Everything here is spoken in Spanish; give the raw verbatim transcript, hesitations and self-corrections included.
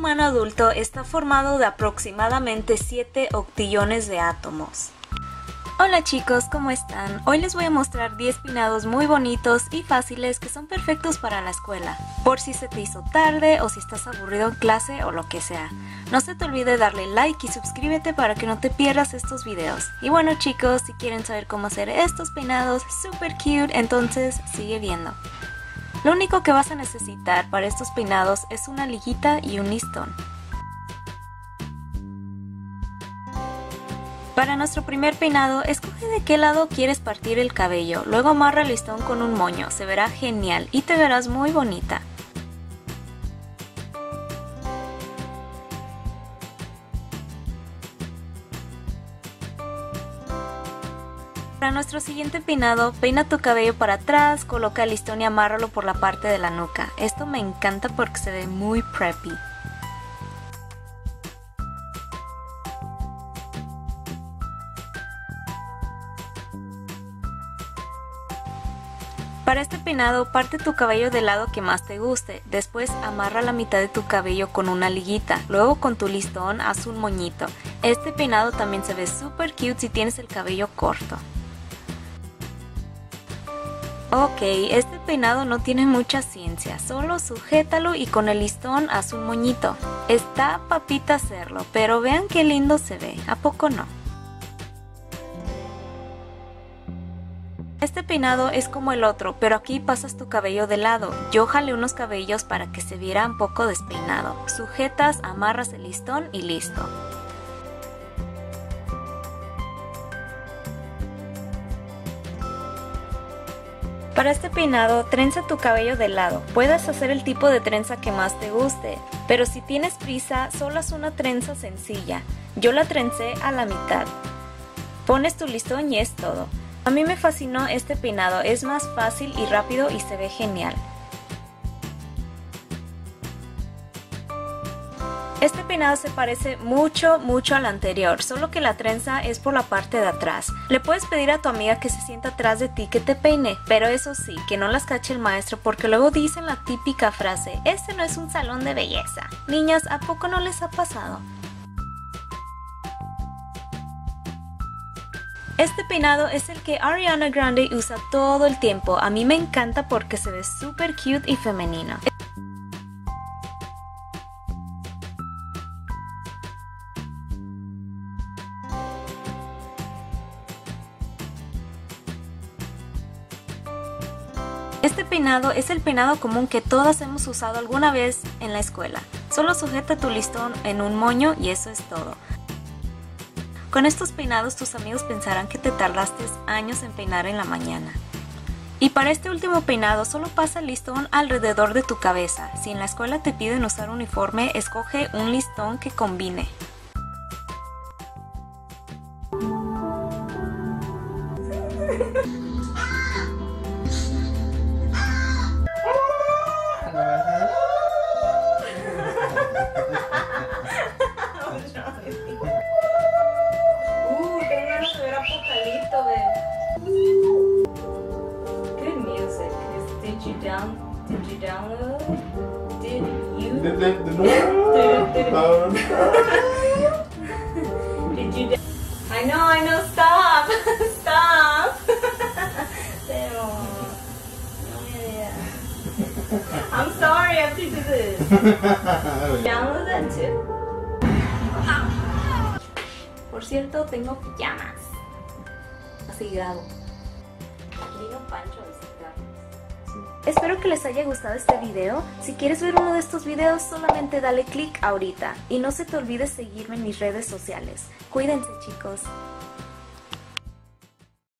humano adulto está formado de aproximadamente siete octillones de átomos. Hola chicos, ¿cómo están? Hoy les voy a mostrar diez peinados muy bonitos y fáciles que son perfectos para la escuela, por si se te hizo tarde o si estás aburrido en clase o lo que sea. No se te olvide darle like y suscríbete para que no te pierdas estos videos. Y bueno chicos, si quieren saber cómo hacer estos peinados super cute, entonces sigue viendo. Lo único que vas a necesitar para estos peinados es una liguita y un listón. Para nuestro primer peinado, escoge de qué lado quieres partir el cabello, luego amarra el listón con un moño, se verá genial y te verás muy bonita. Para nuestro siguiente peinado, peina tu cabello para atrás, coloca el listón y amárralo por la parte de la nuca. Esto me encanta porque se ve muy preppy. Para este peinado, parte tu cabello del lado que más te guste, después amarra la mitad de tu cabello con una liguita, luego con tu listón haz un moñito. Este peinado también se ve super cute si tienes el cabello corto. Ok, este peinado no tiene mucha ciencia, solo sujétalo y con el listón haz un moñito. Está papita hacerlo, pero vean qué lindo se ve, ¿a poco no? Este peinado es como el otro, pero aquí pasas tu cabello de lado. Yo jalé unos cabellos para que se viera un poco despeinado. Sujetas, amarras el listón y listo. Para este peinado, trenza tu cabello de lado. Puedes hacer el tipo de trenza que más te guste, pero si tienes prisa, solo haz una trenza sencilla. Yo la trencé a la mitad. Pones tu listón y es todo. A mí me fascinó este peinado, es más fácil y rápido y se ve genial. Este peinado se parece mucho, mucho al anterior, solo que la trenza es por la parte de atrás. Le puedes pedir a tu amiga que se sienta atrás de ti que te peine, pero eso sí, que no las cache el maestro porque luego dicen la típica frase, este no es un salón de belleza. Niñas, ¿a poco no les ha pasado? Este peinado es el que Ariana Grande usa todo el tiempo. A mí me encanta porque se ve súper cute y femenino. Este peinado es el peinado común que todas hemos usado alguna vez en la escuela. Solo sujeta tu listón en un moño y eso es todo. Con estos peinados tus amigos pensarán que te tardaste años en peinar en la mañana. Y para este último peinado solo pasa el listón alrededor de tu cabeza. Si en la escuela te piden usar uniforme, escoge un listón que combine. I know, I know, stop, stop. Pero, no me digas. I'm sorry, I have to do this. Download that too. Por cierto, tengo pijamas. Así grabo. Vino Pancho a visitarnos. Espero que les haya gustado este video. Si quieres ver uno de estos videos, solamente dale click ahorita. Y no se te olvide seguirme en mis redes sociales. Cuídense, chicos.